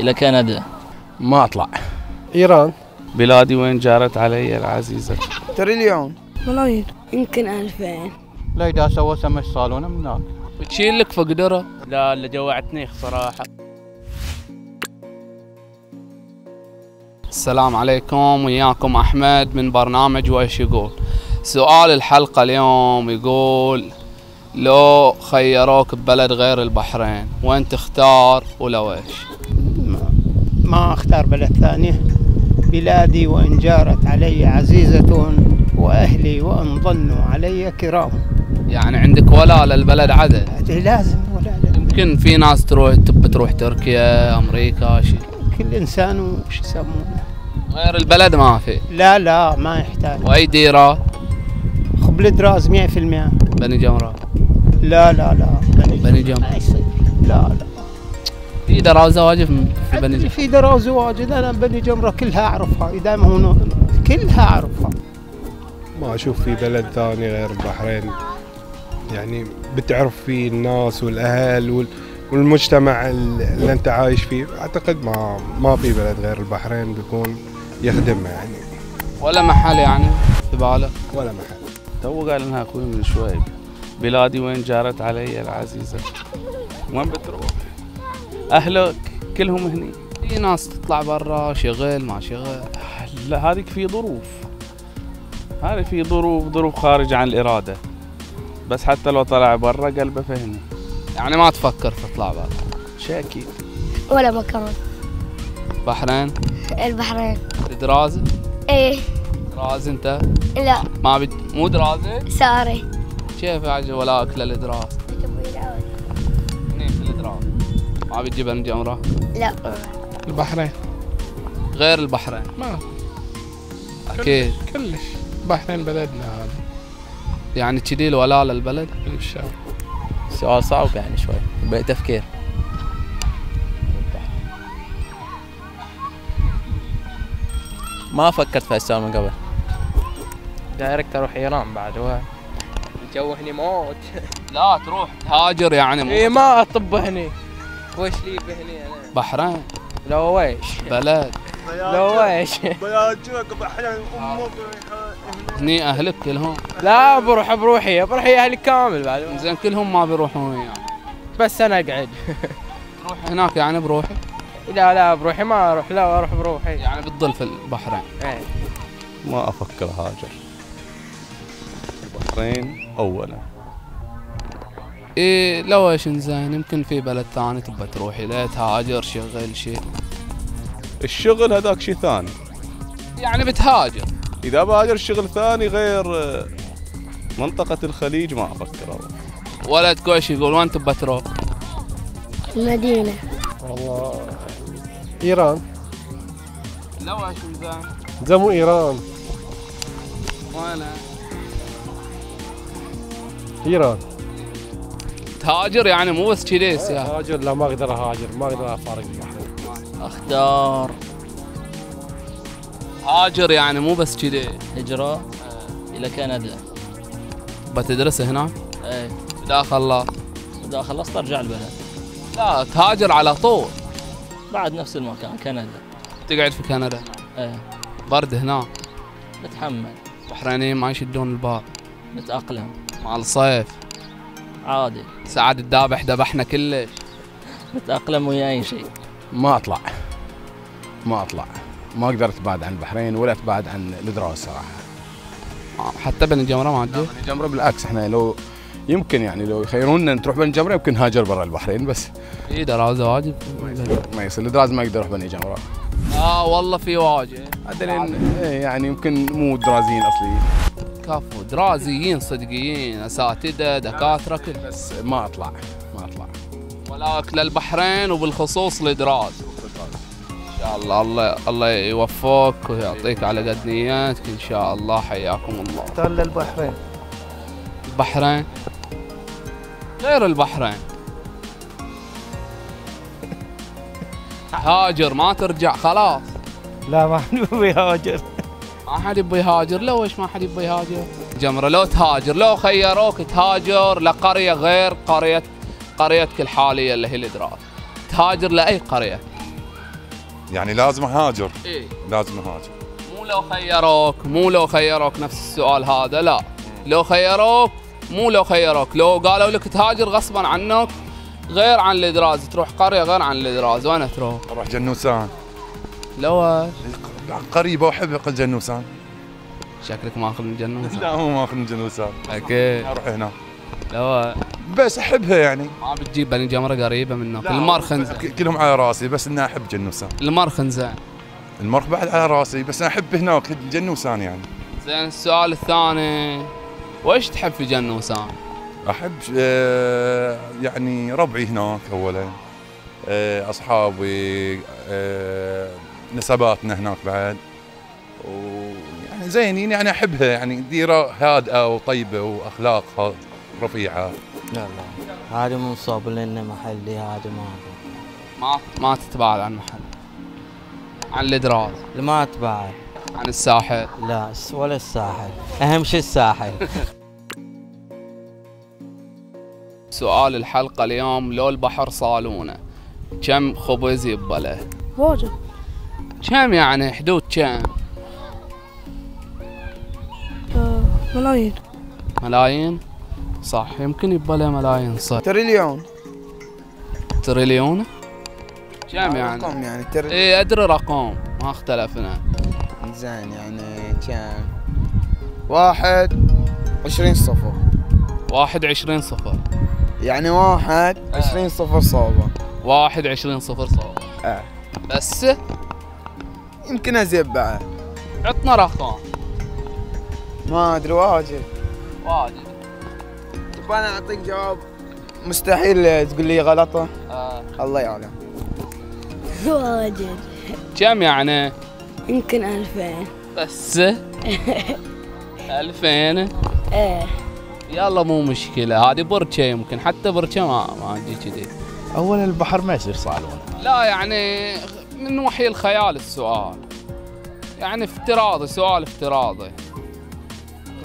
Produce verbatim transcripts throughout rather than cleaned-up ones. إلى كندا. ما أطلع. إيران. بلادي وين جارت علي العزيزة. تريليون. ملايين. يمكن ألفين. لا إذا سوى سمش صالونة من هناك. تشيل لك فقدرة. لا اللي جوعتني صراحة. السلام عليكم، وياكم أحمد من برنامج وإيش يقول. سؤال الحلقة اليوم يقول: لو خيروك ببلد غير البحرين وين تختار ولو ايش؟ ما اختار بلد ثانية. بلادي وان جارت علي عزيزة واهلي وان ظنوا علي كرام. يعني عندك ولاء للبلد عدن؟ لازم ولاء. يمكن في ناس تروح تب تروح تركيا، امريكا، شيء. كل انسان وش يسمونه. غير البلد ما في. لا لا ما يحتاج. واي ديرة؟ قبل دراز مئة بالمئة. بني جمرة. لا لا لا بني جمرة ما يصير. لا لا في درازة واجد في بني جمرة. في درازة واجد. أنا بني جمرة كلها أعرفها، دائما هنا كلها أعرفها. ما أشوف في بلد ثاني غير البحرين، يعني بتعرف فيه الناس والأهل والمجتمع اللي أنت عايش فيه. أعتقد ما ما في بلد غير البحرين بيكون يخدمها يعني. ولا محل يعني في بالك؟ ولا محل. تو قال انها اخوي من شوي. بلادي وين جارت علي العزيزه. وين بتروح؟ اهلك كلهم هني. في ناس تطلع برا شغل ما شغل. لا هذيك في ظروف. هذه في ظروف ظروف خارج عن الاراده. بس حتى لو طلع برا قلبه فهني. يعني ما تفكر تطلع برا؟ شاكي. ولا مكان. بحرين؟ البحرين. درازه؟ ايه. دراز انت؟ لا ما بت... مو درازة؟ ساري. كيف عجب ولا اكل الدراز؟ منين في الدراز؟ ما بتجيب بني جمرة؟ لا. البحرين. غير البحرين؟ ما اكيد كلش. البحرين بلدنا هذا. يعني كذي الولاء للبلد؟ ان شاء الله. سؤال صعب يعني شوي، بقى تفكير. ما فكرت في هالسؤال من قبل. دايركت اروح ايران بعد و الجو هني موت. لا تروح تهاجر يعني موت. اي ما اطب هني. وش لي بهني انا؟ بحرين. لو ويش؟ بلد. لو ويش؟ بياجرك بحرين امك هني اهلك كلهم. لا بروح بروحي بروحي اهلي كامل بعد. زين كلهم ما بيروحون يعني. بس انا اقعد. تروح هناك يعني بروحي؟ لا لا بروحي ما اروح. لا اروح بروحي. يعني بتضل في البحرين؟ ايه. ما افكر هاجر. البحرين اولا. ايه لو ايش زين يمكن في بلد ثاني تبى تروحي لا تهاجر شغل شيء. الشغل هذاك شيء ثاني. يعني بتهاجر؟ اذا بهاجر شغل ثاني غير منطقة الخليج ما افكر اروح. ولد كويش يقول وين تبى تروح؟ المدينة. والله ايران. لو ايش زين؟ زمو ايران. وانا ايران. تهاجر يعني مو بس كذي سياحة؟ تهاجر لا ما اقدر اهاجر، ما اقدر افارق البحرين. اختار هاجر يعني مو بس كذي هجرة. آه. الى كندا. بتدرس هناك؟ اي. اذا خلصت؟ اذا خلصت ارجع البلد. لا تهاجر على طول بعد نفس المكان كندا. تقعد في كندا؟ ايه. برد هناك؟ نتحمل. البحرينيين ما يشدون البار؟ نتأقلم. مع الصيف؟ عادي. سعد الدابح ذبحنا كلش. نتأقلم ويا أي شيء. ما أطلع ما أطلع ما أقدر أتبعد عن البحرين ولا أتبعد عن الدراز صراحة. حتى بني جمرة ما تجي؟ بني جمرة بالعكس، إحنا لو يمكن يعني لو يخيروننا نروح بني جمرة يمكن هاجر برا البحرين بس. في درازة واجد ما يصير. الدراز ما يقدر يروح بني جمرة. اه والله في واجد. عدلين يعني يمكن مو درازيين اصليين. كفو درازيين صدقيين اساتذه دكاتره كل. بس ما اطلع ما اطلع. ولكن للبحرين وبالخصوص لدراز. ان شاء الله الله الله يوفقك ويعطيك على قد نياتك ان شاء الله. حياكم الله. اختار للبحرين. البحرين غير البحرين. هاجر ما ترجع خلاص. لا ما حد يبي يهاجر. ما حد يبي يهاجر. لو ايش ما حد يبي يهاجر؟ جمرة لو تهاجر لو خيروك تهاجر لقرية غير قرية قريتك الحالية اللي هي الدراز، تهاجر لأي قرية؟ يعني لازم اهاجر. ايه لازم اهاجر. مو لو خيروك مو لو خيروك نفس السؤال هذا، لا لو خيروك مو لو خيروك لو قالوا لك تهاجر غصبا عنك غير عن الادراز، تروح قريه غير عن الادراز، وين تروح؟ اروح جنوسان. لو قريبه واحب الجنوسان. شكلك ماخذ من جنوسان. لا مو ماخذ من جنوسان. اوكي. اروح هنا. لو بس احبها يعني. ما بتجيب بني جمره قريبه منك. المرخنزه. كلهم على راسي بس اني احب جنوسان. المرخنزه. المرخ بعد على راسي بس انا احب هناك جنوسان يعني. زين السؤال الثاني، وايش تحب في جنوسان؟ احب أه يعني ربعي هناك اولا، أه اصحابي، أه نسباتنا هناك بعد، ويعني زينين يعني احبها يعني ديره هادئه وطيبه واخلاقها رفيعه. لا لا هذه منصوب لنا محلي، هذه ما ما تتباعد عن محل، عن الادراز ما تباعد عن الساحل. لا ولا الساحل، اهم شيء الساحل. سؤال الحلقة اليوم، لو البحر صالونة كم خبز يبله؟ واجد. كم يعني حدود كم؟ ملايين. ملايين؟ صح، يمكن يبله ملايين صح. تريليون. تريليون؟ كم يعني؟ رقم يعني تريليون. اي ادري رقم، ما اختلفنا. زين يعني كم؟ واحد عشرين صفر. واحد عشرين صفر. يعني واحد عشرين صفر صوبة. واحد عشرين صفر صوبة. اه. بس يمكن أزيد بعد. عطنا رقم. ما أدري واجد. واجد. طب أنا أعطيك جواب مستحيل تقول لي غلطة. اه. الله يعلم. واجد. كم يعني؟ يمكن ألفين. بس. ألفين. إيه. يلا مو مشكلة، هذه برشة يمكن، حتى برشة ما ما تجي كذي. أولا البحر ما يصير صالونة. لا يعني من وحي الخيال السؤال. يعني افتراضي، سؤال افتراضي.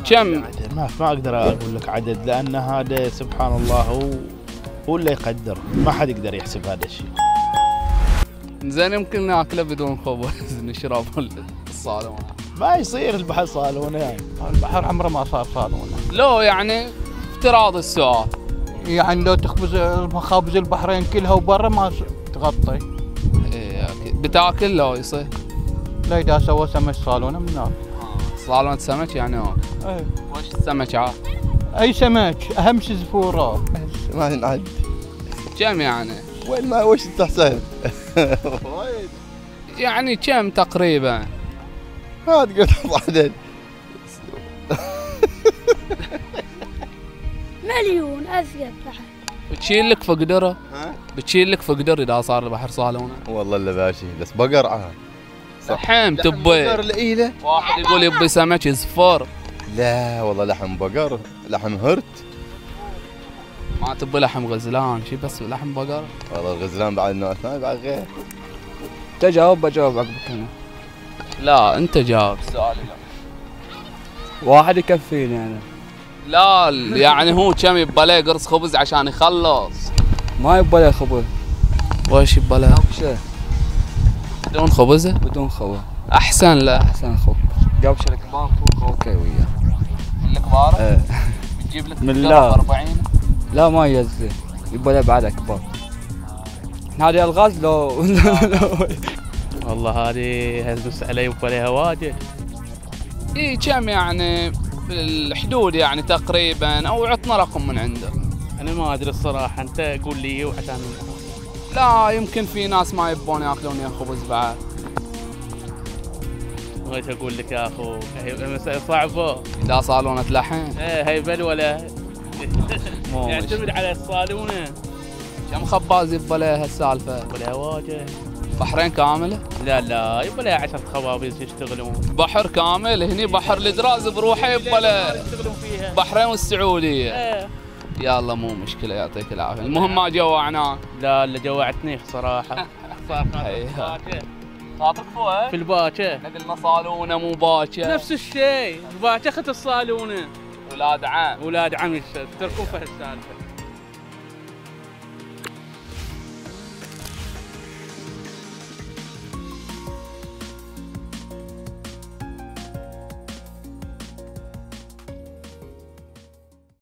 كم؟ ما ما أقدر أقول لك عدد، لأن هذا سبحان الله هو هو اللي يقدر، ما حد يقدر يحسب هذا الشيء. زين يمكن ناكله بدون خبز، نشرب الصالونة. ما يصير البحر صالونة يعني. البحر عمره ما صار صالونة. لو يعني افتراض السؤال. يعني لو تخبز مخابز البحرين كلها وبرا ما تغطي. ايه اكيد. بتاكل لو يصير؟ لا اذا سوى سمك صالونة من هناك. صالونة سمك يعني هناك. ايه. وش السمك عاد؟ اي سمك، اهم شيء زفورة. ما ينعد. كم يعني؟ وين ما وش تحسب؟ وايد. يعني كم تقريبا؟ ما تقول عدد. مليون ازيد بعد. بتشيل لك فقدره؟ ها؟ بتشيل لك فقدر اذا صار البحر صالونه؟ والله الا باشي بس بقرعه. لحم تبي. بقر لقيله؟ واحد يقول يبي سمك يزفر. لا والله لحم بقر، لحم هرت. ما تبي لحم غزلان، شي بس لحم بقر؟ والله الغزلان بعد نوع ثاني بعد غير. تجاوب بجاوب عقبك انا. لا انت جاوب سؤالي. لا واحد يكفيني انا. لا يعني هو كم يباليه قرص خبز عشان يخلص؟ ما يباليه خبز. وايش يباليه؟ قبشه. بدون خبزه؟ بدون خبز. احسن. لا احسن خبز. قبشه الكبار فوق اوكي وياه. الكبار؟ ايه. بتجيب لك أربعين؟ لا ما يزي، يباليه بعد اكبر. هذه الغاز لو والله هذه هزوس علي وباليها واجد. اي كم يعني بالحدود يعني تقريبا، او عطنا رقم من عندك. انا ما ادري الصراحه، انت قول لي وعشان. لا يمكن في ناس ما يبون ياكلون يا خبز بعد. ايش اقول لك يا اخو، مساله صعبه. لا صالونه لحم. ايه هي بلوله. يعتمد على الصالونه. كم خباز يباليها هالسالفه؟ يباليها واجد. بحرين كامله؟ لا لا يبقى لها عشرة خبابيز يشتغلون. بحر كامل هني، بحر الادراز بروحه يبقى لها بحرين والسعوديه. ايه يلا مو مشكله، يعطيك العافيه. المهم ما جوعناك. لا لا جوعتني صراحه. صار خاطرك خاطرك فوق في الباكه. قلنا صالونه مو باكه. نفس الشيء، الباكه اخت الصالونه. ولاد عم ولاد عم يشتركون في هالسالفه.